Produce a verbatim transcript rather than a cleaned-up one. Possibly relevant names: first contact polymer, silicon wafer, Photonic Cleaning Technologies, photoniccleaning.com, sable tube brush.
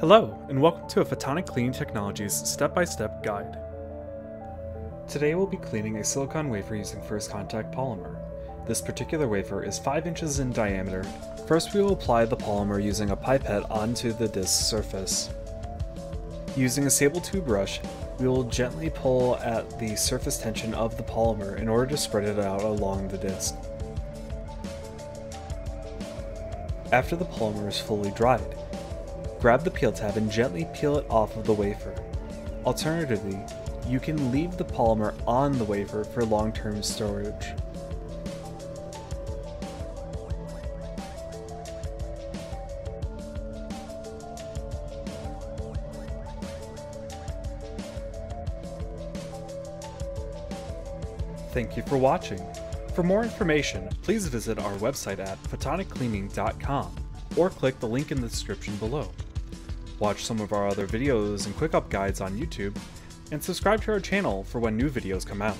Hello, and welcome to a Photonic Cleaning Technologies step-by-step guide. Today we'll be cleaning a silicon wafer using first contact polymer. This particular wafer is five inches in diameter. First we will apply the polymer using a pipette onto the disk surface. Using a sable tube brush, we will gently pull at the surface tension of the polymer in order to spread it out along the disk. After the polymer is fully dried, grab the peel tab and gently peel it off of the wafer. Alternatively, you can leave the polymer on the wafer for long-term storage. Thank you for watching. For more information, please visit our website at photonic cleaning dot com or click the link in the description below. Watch some of our other videos and quick up guides on YouTube, and subscribe to our channel for when new videos come out.